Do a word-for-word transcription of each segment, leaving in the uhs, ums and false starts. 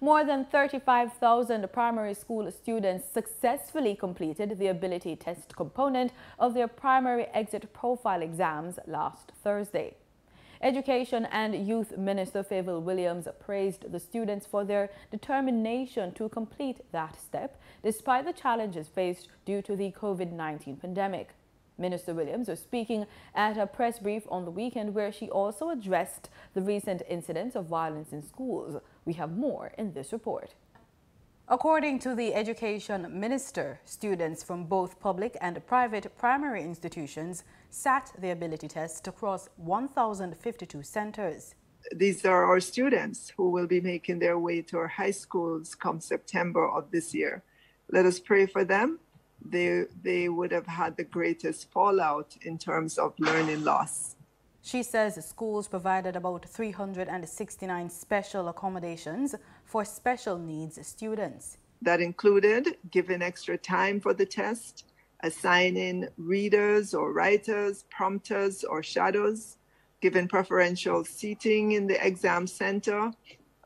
More than thirty-five thousand primary school students successfully completed the ability test component of their primary exit profile exams last Thursday. Education and Youth Minister Fayval Williams praised the students for their determination to complete that step, despite the challenges faced due to the COVID nineteen pandemic. Minister Williams was speaking at a press brief on the weekend where she also addressed the recent incidents of violence in schools. We have more in this report. According to the Education Minister, students from both public and private primary institutions sat the ability test across one thousand fifty-two centers. These are our students who will be making their way to our high schools come September of this year. Let us pray for them. They, they would have had the greatest fallout in terms of learning loss. She says schools provided about three hundred sixty-nine special accommodations for special needs students. That included giving extra time for the test, assigning readers or writers, prompters or shadows, giving preferential seating in the exam center,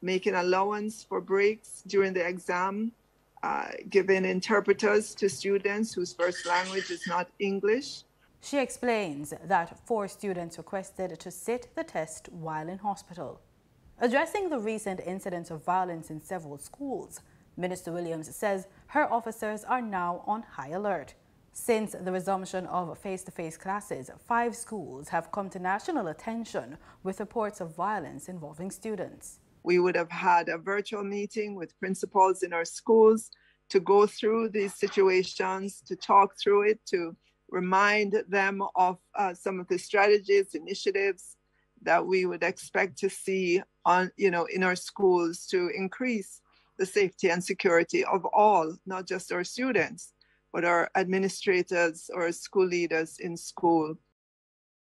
making allowance for breaks during the exam, uh, giving interpreters to students whose first language is not English. She explains that four students requested to sit the test while in hospital. Addressing the recent incidents of violence in several schools, Minister Williams says her officers are now on high alert. Since the resumption of face-to-face classes, five schools have come to national attention with reports of violence involving students. We would have had a virtual meeting with principals in our schools to go through these situations, to talk through it, to remind them of uh, some of the strategies, initiatives that we would expect to see on, you know, in our schools to increase the safety and security of all, not just our students, but our administrators or school leaders in school.